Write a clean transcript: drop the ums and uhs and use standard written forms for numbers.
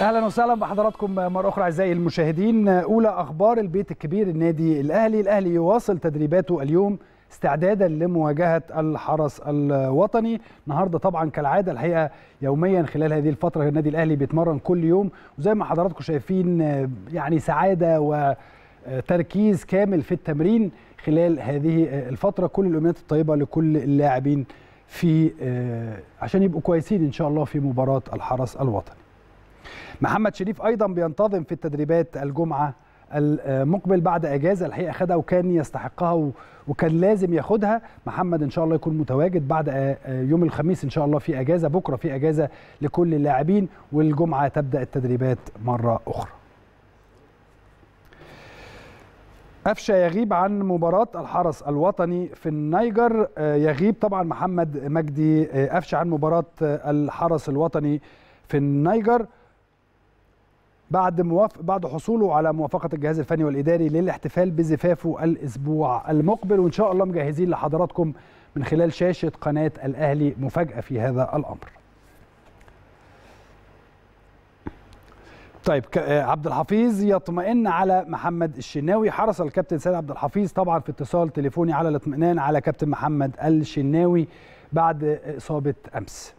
اهلا وسهلا بحضراتكم مره اخرى اعزائي المشاهدين. اولى اخبار البيت الكبير النادي الاهلي. الاهلي يواصل تدريباته اليوم استعدادا لمواجهه الحرس الوطني النهارده. طبعا كالعاده الحقيقه يوميا خلال هذه الفتره النادي الاهلي بيتمرن كل يوم، وزي ما حضراتكم شايفين يعني سعاده وتركيز كامل في التمرين خلال هذه الفتره. كل الامنيات الطيبه لكل اللاعبين في عشان يبقوا كويسين ان شاء الله في مباراه الحرس الوطني. محمد شريف ايضا بينتظم في التدريبات الجمعه المقبل بعد اجازه الحقيقه خدها وكان يستحقها وكان لازم ياخدها. محمد ان شاء الله يكون متواجد بعد يوم الخميس ان شاء الله في اجازه، بكره في اجازه لكل اللاعبين، والجمعه تبدا التدريبات مره اخرى. أفشا يغيب عن مباراة الحرس الوطني في النيجر. يغيب طبعا محمد مجدي أفشا عن مباراة الحرس الوطني في النيجر بعد حصوله على موافقة الجهاز الفني والإداري للاحتفال بزفافه الأسبوع المقبل، وإن شاء الله مجهزين لحضراتكم من خلال شاشة قناة الأهلي مفاجأة في هذا الأمر. طيب عبد الحفيظ يطمئن على محمد الشناوي. حرص الكابتن سيد عبد الحفيظ طبعا في اتصال تليفوني على الاطمئنان على كابتن محمد الشناوي بعد إصابة أمس.